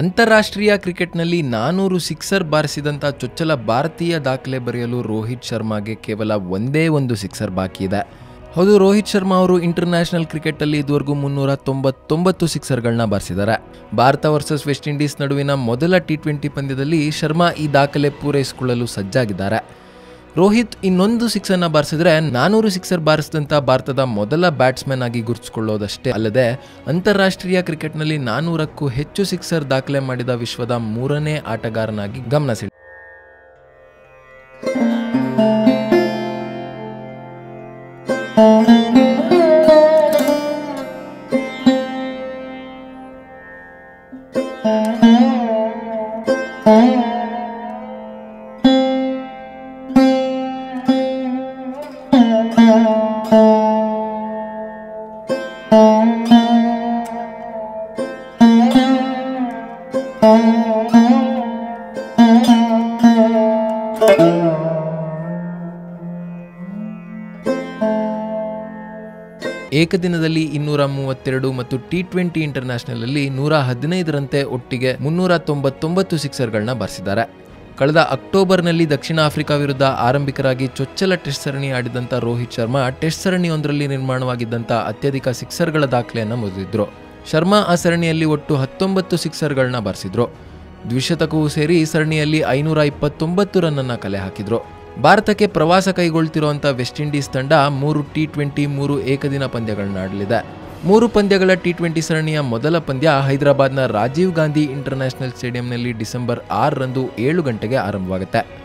ಅಂತಾರಾಷ್ಟ್ರೀಯ ಕ್ರಿಕೆಟ್ನಲ್ಲಿ 400 ಸಿಕ್ಸರ್ ಬಾರಿಸಿದಂಥ ಚೊಚ್ಚಲ ಭಾರತೀಯ ದಾಖಲೆ ಬರೆಯಲು ರೋಹಿತ್ ಶರ್ಮಾಗೆ ಕೇವಲ ಒಂದೇ ಒಂದು ಸಿಕ್ಸರ್ ಬಾಕಿ ಇದೆ. ಹೌದು, ರೋಹಿತ್ ಶರ್ಮಾ ಅವರು ಇಂಟರ್ನ್ಯಾಷನಲ್ ಕ್ರಿಕೆಟಲ್ಲಿ ಇದುವರೆಗೂ 399 ಸಿಕ್ಸರ್ಗಳನ್ನ ಬಾರಿಸಿದ್ದಾರೆ. ಭಾರತ ವರ್ಸಸ್ ವೆಸ್ಟ್ ಇಂಡೀಸ್ ನಡುವಿನ ಮೊದಲ T20 ಪಂದ್ಯದಲ್ಲಿ ಶರ್ಮಾ ಈ ದಾಖಲೆ ಪೂರೈಸಿಕೊಳ್ಳಲು ಸಜ್ಜಾಗಿದ್ದಾರೆ. ರೋಹಿತ್ ಇನ್ನೊಂದು ಸಿಕ್ಸರ್ನ ಬಾರಿಸಿದ್ರೆ 400 ಸಿಕ್ಸರ್ ಬಾರಿಸಿದಂಥ ಭಾರತದ ಮೊದಲ ಬ್ಯಾಟ್ಸ್ಮನ್ ಆಗಿ ಗುರುತಿಸಿಕೊಳ್ಳೋದಷ್ಟೇ ಅಲ್ಲದೆ ಅಂತಾರಾಷ್ಟ್ರೀಯ ಕ್ರಿಕೆಟ್ನಲ್ಲಿ 400ಕ್ಕೂ ಹೆಚ್ಚು ಸಿಕ್ಸರ್ ದಾಖಲೆ ಮಾಡಿದ ವಿಶ್ವದ 3ನೇ ಆಟಗಾರನಾಗಿ ಗಮನ ಸೆಳೆದಿದ್ದಾರೆ. ಏಕದಿನದಲ್ಲಿ 232 ಮತ್ತು T20 ಇಂಟರ್ನ್ಯಾಷನಲ್ ಅಲ್ಲಿ 115ರಂತೆ ಒಟ್ಟಿಗೆ 399 ಸಿಕ್ಸರ್ಗಳನ್ನ ಬಾರಿಸಿದ್ದಾರೆ. ಕಳೆದ ಅಕ್ಟೋಬರ್ನಲ್ಲಿ ದಕ್ಷಿಣ ಆಫ್ರಿಕಾ ವಿರುದ್ಧ ಆರಂಭಿಕರಾಗಿ ಚೊಚ್ಚಲ ಟೆಸ್ಟ್ ಸರಣಿ ಆಡಿದಂಥ ರೋಹಿತ್ ಶರ್ಮಾ ಟೆಸ್ಟ್ ಸರಣಿಯೊಂದರಲ್ಲಿ ನಿರ್ಮಾಣವಾಗಿದ್ದಂಥ ಅತ್ಯಧಿಕ ಸಿಕ್ಸರ್ಗಳ ದಾಖಲೆಯನ್ನು ಮುರಿದಿದ್ರು. ಶರ್ಮಾ ಆ ಸರಣಿಯಲ್ಲಿ ಒಟ್ಟು 19 ಸಿಕ್ಸರ್ಗಳನ್ನ ಬಾರಿಸಿದ್ರು. ದ್ವಿಶತಕವೂ ಸೇರಿ ಸರಣಿಯಲ್ಲಿ 529 ರನ್ನನ್ನು ಕಲೆ ಹಾಕಿದ್ರು. ಭಾರತಕ್ಕೆ ಪ್ರವಾಸ ಕೈಗೊಳ್ತಿರುವಂಥ ವೆಸ್ಟ್ ಇಂಡೀಸ್ ತಂಡ 3 T20 3 ಏಕದಿನ ಪಂದ್ಯಗಳನ್ನ ಆಡಲಿದೆ. 3 ಪಂದ್ಯಗಳ T20 ಸರಣಿಯ ಮೊದಲ ಪಂದ್ಯ ಹೈದರಾಬಾದ್ನ ರಾಜೀವ್ ಗಾಂಧಿ ಇಂಟರ್ನ್ಯಾಷನಲ್ ಸ್ಟೇಡಿಯಂನಲ್ಲಿ December 6 ರಂದು 7 ಗಂಟೆಗೆ ಆರಂಭವಾಗುತ್ತೆ.